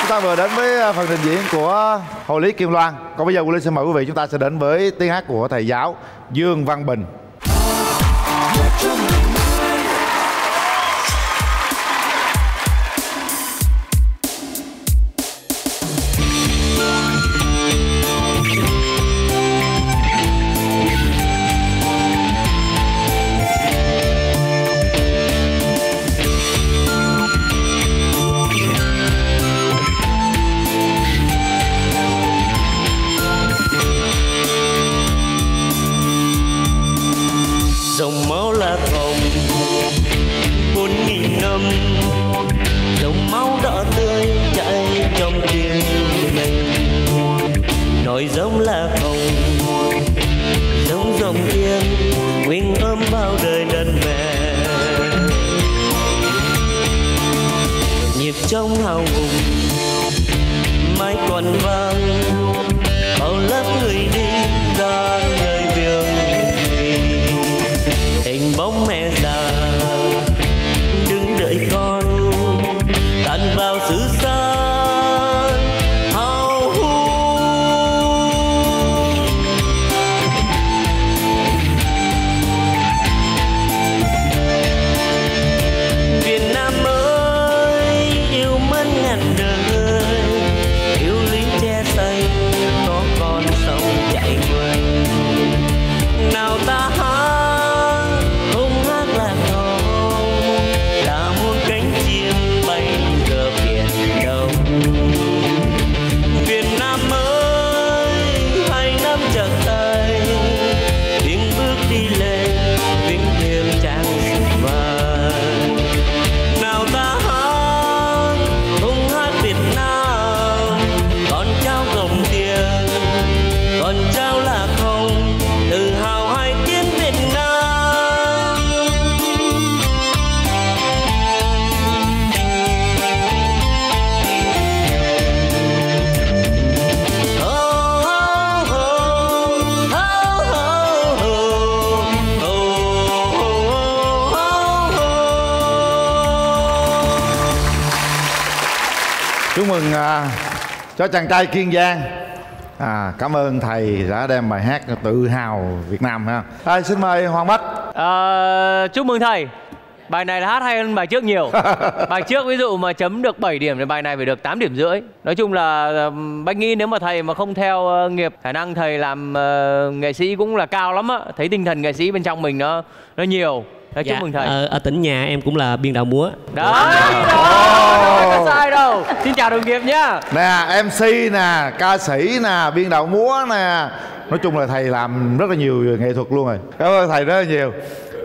ta vừa đến với phần trình diễn của Hồ Lý Kim Loan. Còn bây giờ Quyền Linh xin mời quý vị chúng ta sẽ đến với tiếng hát của thầy giáo Dương Văn Bình. Chúc mừng uh, cho chàng trai Kiên Giang. À, cảm ơn thầy đã đem bài hát tự hào Việt Nam ha. À, xin mời Hoàng Bách. À, chúc mừng thầy. Bài này là hát hay hơn bài trước nhiều. Bài trước ví dụ mà chấm được bảy điểm thì bài này phải được tám điểm rưỡi. Nói chung là Bách nghĩ nếu mà thầy mà không theo nghiệp, khả năng thầy làm uh, nghệ sĩ cũng là cao lắm á. Thấy tinh thần nghệ sĩ bên trong mình nó nó nhiều. Chúc dạ, mừng thầy. Ở, ở tỉnh nhà em cũng là biên đạo múa. Đấy, à. Đó, oh. Sai đâu. Xin chào đồng nghiệp nhá. Nè, em xê nè, ca sĩ nè, biên đạo múa nè. Nói chung là thầy làm rất là nhiều nghệ thuật luôn rồi. Cảm ơn thầy rất là nhiều.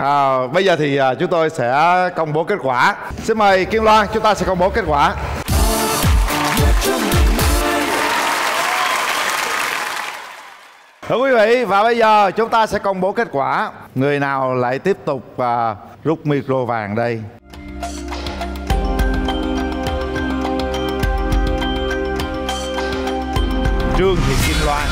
À, bây giờ thì chúng tôi sẽ công bố kết quả. Xin mời Kim Loan, chúng ta sẽ công bố kết quả. Thưa quý vị, và bây giờ chúng ta sẽ công bố kết quả. Người nào lại tiếp tục uh, rút micro vàng đây? Trang Thị Kim Loan.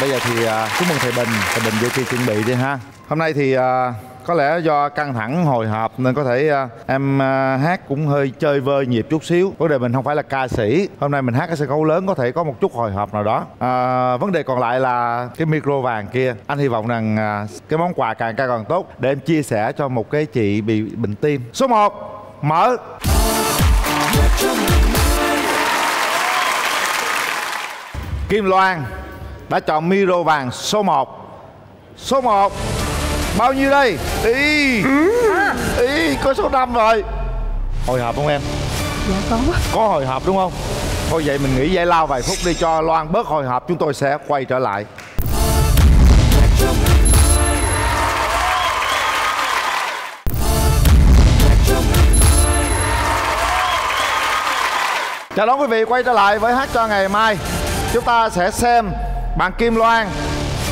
Bây giờ thì uh, chúc mừng thầy Bình. Thầy Bình vô kia chuẩn bị đi ha. Hôm nay thì uh, có lẽ do căng thẳng hồi hộp nên có thể uh, em uh, hát cũng hơi chơi vơi nhịp chút xíu. Vấn đề mình không phải là ca sĩ, hôm nay mình hát cái sân khấu lớn có thể có một chút hồi hộp nào đó. Uh, vấn đề còn lại là cái micro vàng kia. Anh hy vọng rằng uh, cái món quà càng càng còn tốt để em chia sẻ cho một cái chị bị bệnh tim. Số một, mở. Kim Loan đã chọn micro vàng số một. Số một bao nhiêu đây? Ý, à. Ý, có số năm rồi. Hồi hộp không em? Dạ có. Có hồi hộp đúng không? Thôi vậy mình nghỉ giải lao vài phút đi cho Loan bớt hồi hộp, chúng tôi sẽ quay trở lại. Chào đón quý vị quay trở lại với Hát Cho Ngày Mai. Chúng ta sẽ xem bạn Kim Loan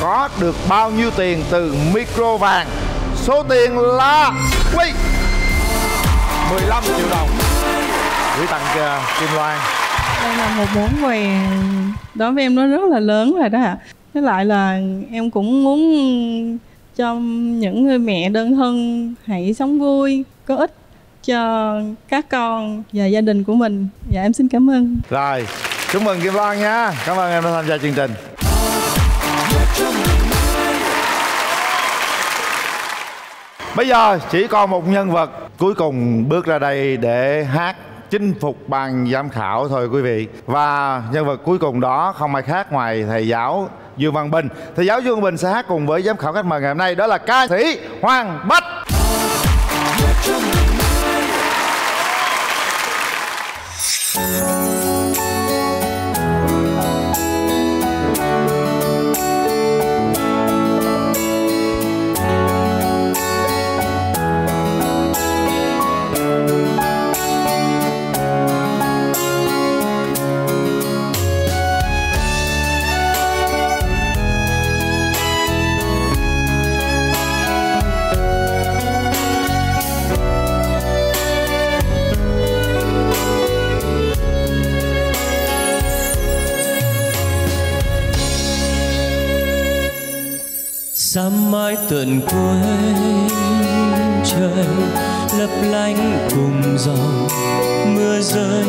có được bao nhiêu tiền từ micro vàng. Số tiền là mười lăm triệu đồng. Gửi tặng uh, Kim Loan. Đây là một món quà đối với em nó rất là lớn rồi đó ạ. Với lại là em cũng muốn cho những người mẹ đơn thân hãy sống vui, có ích cho các con và gia đình của mình. Dạ em xin cảm ơn. Rồi, chúc mừng Kim Loan nha. Cảm ơn em đã tham gia chương trình. Bây giờ chỉ còn một nhân vật cuối cùng bước ra đây để hát chinh phục ban giám khảo thôi quý vị. Và nhân vật cuối cùng đó không ai khác ngoài thầy giáo Dương Văn Bình. Thầy giáo Dương Văn Bình sẽ hát cùng với giám khảo khách mời ngày hôm nay, đó là ca sĩ Hoàng Bách. Sắm mãi tận cuối trời lấp lánh cùng dòng mưa rơi,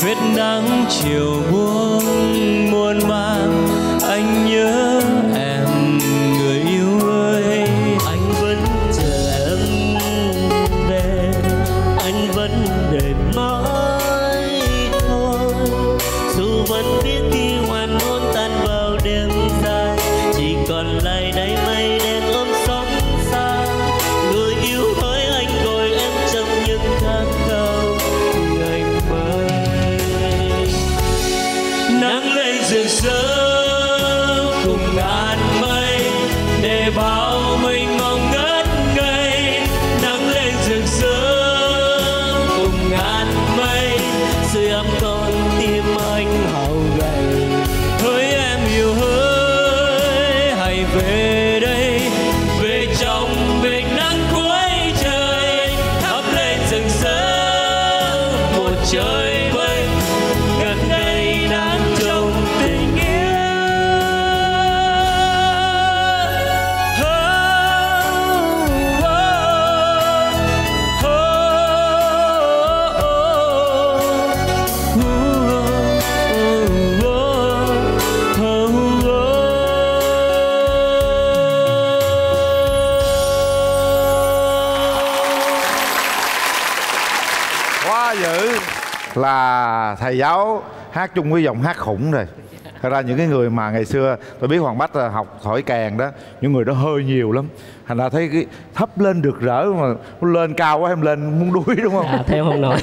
vết nắng chiều buông muôn mang. Anh nhớ em người yêu ơi, anh vẫn chờ em về, anh vẫn để mãi thôi, dù vẫn biết khi hoàn hôn tan vào đêm dài chỉ còn lại đây. dữ. Là thầy giáo hát chung với giọng hát khủng rồi. Thật ra những cái người mà ngày xưa tôi biết Hoàng Bách học thổi kèn đó, những người đó hơi nhiều lắm, thành ra thấy cái thấp lên được rỡ mà lên cao quá em lên muốn đuối đúng không? À, theo không nổi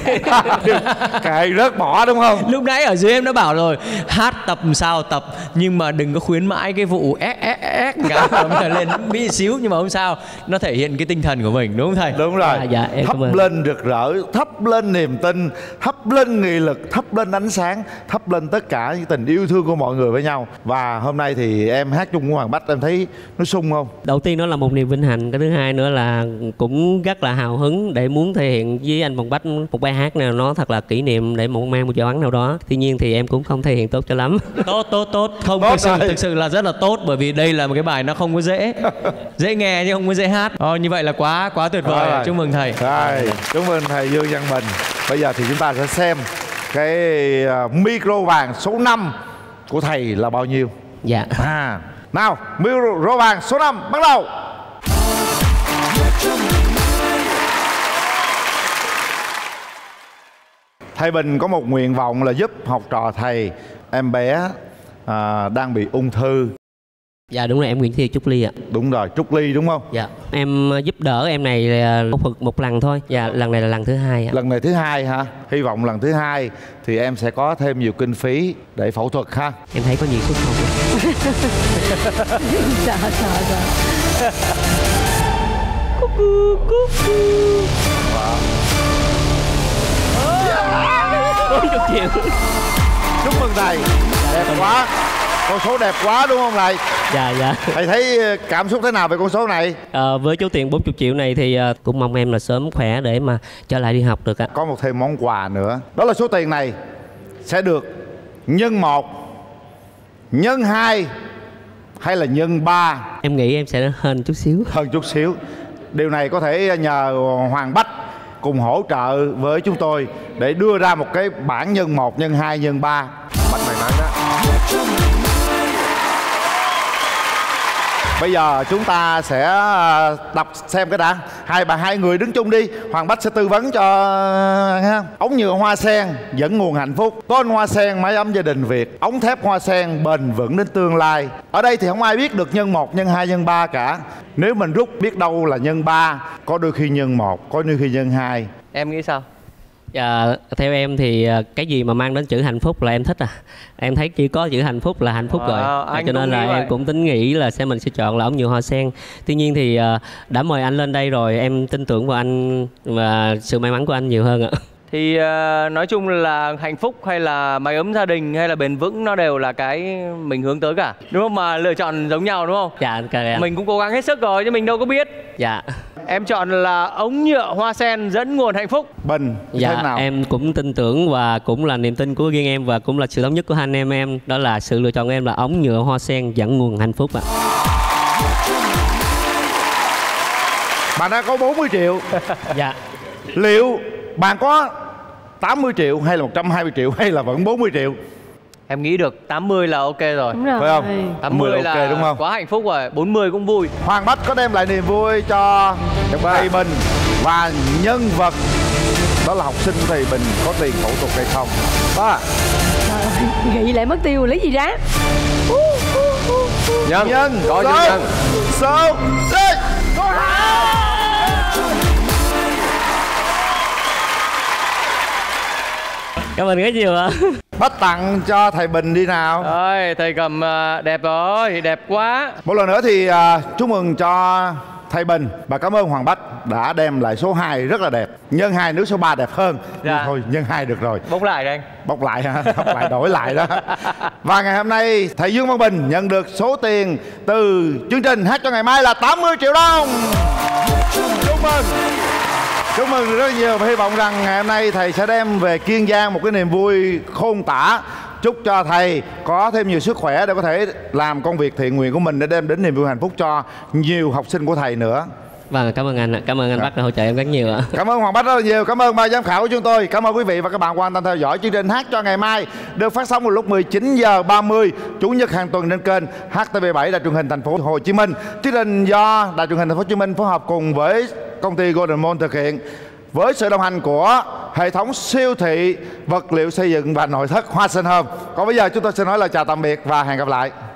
cày rớt bỏ đúng không? Lúc nãy ở dưới em đã bảo rồi, hát tập sao tập nhưng mà đừng có khuyến mãi cái vụ ép ép ép cả lên bí xíu, nhưng mà không sao, nó thể hiện cái tinh thần của mình đúng không thầy? Đúng rồi. À, dạ, em thấp lên rực rỡ, thấp lên niềm tin, thấp lên nghị lực, thấp lên ánh sáng, thấp lên tất cả những tình yêu thương của mọi người với nhau. Và hôm nay thì em hát chung với Hoàng Bách em thấy nó sung không? Đầu tiên nó là một niềm vinh hạnh, cái thứ hai nữa là cũng rất là hào hứng để muốn thể hiện với anh Hoàng Bách một bài hát nào nó thật là kỷ niệm để một mang một dấu ấn nào đó. Tuy nhiên thì em cũng không thể hiện tốt cho lắm. Tốt tốt tốt không tốt thực sự thực sự là rất là tốt, bởi vì đây là một cái bài nó không có dễ dễ nghe nhưng không có dễ hát. Ờ, như vậy là quá quá tuyệt vời. Rồi. Chúc mừng thầy. Rồi. Chúc mừng thầy Dương Văn Bình. Bây giờ thì chúng ta sẽ xem cái micro vàng số năm của thầy là bao nhiêu? Dạ. À, nào, micro vàng số năm bắt đầu. Thầy Bình có một nguyện vọng là giúp học trò thầy, em bé à, đang bị ung thư. Dạ đúng rồi, em Nguyễn Thị Trúc Ly ạ. Đúng rồi, Trúc Ly đúng không? Dạ. Em giúp đỡ em này phẫu thuật một lần thôi. Dạ, lần này là lần thứ hai ạ. Lần này thứ hai hả? Hy vọng lần thứ hai thì em sẽ có thêm nhiều kinh phí để phẫu thuật ha. Em thấy có nhiều phức không? Dạ, dạ, dạ. Chúc mừng thầy. Đẹp quá. Con số đẹp quá đúng không thầy? Dạ dạ. Thầy thấy cảm xúc thế nào về con số này? À, với số tiền bốn mươi triệu này thì cũng mong em là sớm khỏe để mà trở lại đi học được ạ. Có một thêm món quà nữa. Đó là số tiền này sẽ được nhân một, nhân hai hay là nhân ba. Em nghĩ em sẽ hơn chút xíu. Hơn chút xíu. Điều này có thể nhờ Hoàng Bách cùng hỗ trợ với chúng tôi để đưa ra một cái bảng nhân một, nhân hai, nhân ba. Bách may mắn đó. Bây giờ chúng ta sẽ đọc xem cái đã. Hai bà hai người đứng chung đi. Hoàng Bách sẽ tư vấn cho ha. Ống nhựa hoa sen dẫn nguồn hạnh phúc. Con hoa sen mái ấm gia đình Việt. Ống thép hoa sen bền vững đến tương lai. Ở đây thì không ai biết được nhân một, nhân hai, nhân ba cả. Nếu mình rút biết đâu là nhân ba. Có đôi khi nhân một, có đôi khi nhân hai. Em nghĩ sao? À, theo em thì cái gì mà mang đến chữ hạnh phúc là em thích à. Em thấy chỉ có chữ hạnh phúc là hạnh phúc rồi à, à, cho nên là em cũng tính nghĩ là sẽ mình sẽ chọn là ống nhựa hoa sen. Tuy nhiên thì à, đã mời anh lên đây rồi, em tin tưởng vào anh và sự may mắn của anh nhiều hơn ạ. Thì à, nói chung là hạnh phúc hay là mái ấm gia đình hay là bền vững nó đều là cái mình hướng tới cả. Đúng không? Mà lựa chọn giống nhau đúng không? Dạ. Mình cũng cố gắng hết sức rồi chứ mình đâu có biết. Dạ. Em chọn là ống nhựa hoa sen dẫn nguồn hạnh phúc. Bình, dạ, thế nào? Em cũng tin tưởng và cũng là niềm tin của riêng em và cũng là sự thống nhất của hai anh em em. Đó là sự lựa chọn em là ống nhựa hoa sen dẫn nguồn hạnh phúc ạ. À. Bạn đã có bốn mươi triệu. Dạ. Liệu bạn có tám mươi triệu hay là một trăm hai mươi triệu hay là vẫn bốn mươi triệu? Em nghĩ được tám mươi là ok rồi. Đúng rồi. Phải không? tám mươi là, là okay, đúng không? Quá hạnh phúc rồi, bốn mươi cũng vui. Hoàng Bách có đem lại niềm vui cho thầy Bình và nhân vật đó là học sinh của thầy Bình có tiền phẫu thuật hay không? Ba. Nghĩ lại mất tiêu lấy gì ra? Nhân, nhân, có nhân nhân. Số cảm ơn rất nhiều ạ. Bách tặng cho thầy Bình đi nào. Ôi, thầy cầm đẹp rồi, đẹp quá. Một lần nữa thì chúc mừng cho thầy Bình và cảm ơn Hoàng Bách đã đem lại số hai rất là đẹp. Nhân hai nếu số ba đẹp hơn. Dạ. Thôi nhân hai được rồi. Bốc lại đây. Bốc lại hả? Bốc lại đổi lại đó. Và ngày hôm nay thầy Dương Văn Bình nhận được số tiền từ chương trình Hát Cho Ngày Mai là tám mươi triệu đồng. Chúc mừng. Chúc mừng rất nhiều và hy vọng rằng ngày hôm nay thầy sẽ đem về Kiên Giang một cái niềm vui khôn tả. Chúc cho thầy có thêm nhiều sức khỏe để có thể làm công việc thiện nguyện của mình để đem đến niềm vui hạnh phúc cho nhiều học sinh của thầy nữa. Vâng, cảm ơn anh ạ. Cảm ơn anh Bách đã hỗ trợ em rất nhiều ạ. Cảm ơn Hoàng Bách rất là nhiều. Cảm ơn ban giám khảo của chúng tôi. Cảm ơn quý vị và các bạn quan tâm theo dõi chương trình Hát Cho Ngày Mai được phát sóng vào lúc mười chín giờ ba mươi Chủ nhật hàng tuần trên kênh hát tê vê bảy Đài Truyền hình Thành phố Hồ Chí Minh. Chương trình do Đài Truyền hình Thành phố Hồ Chí Minh phối hợp cùng với công ty Golden Moon thực hiện với sự đồng hành của hệ thống siêu thị vật liệu xây dựng và nội thất Hoa Sen Home. Còn bây giờ chúng tôi sẽ nói lời chào tạm biệt và hẹn gặp lại.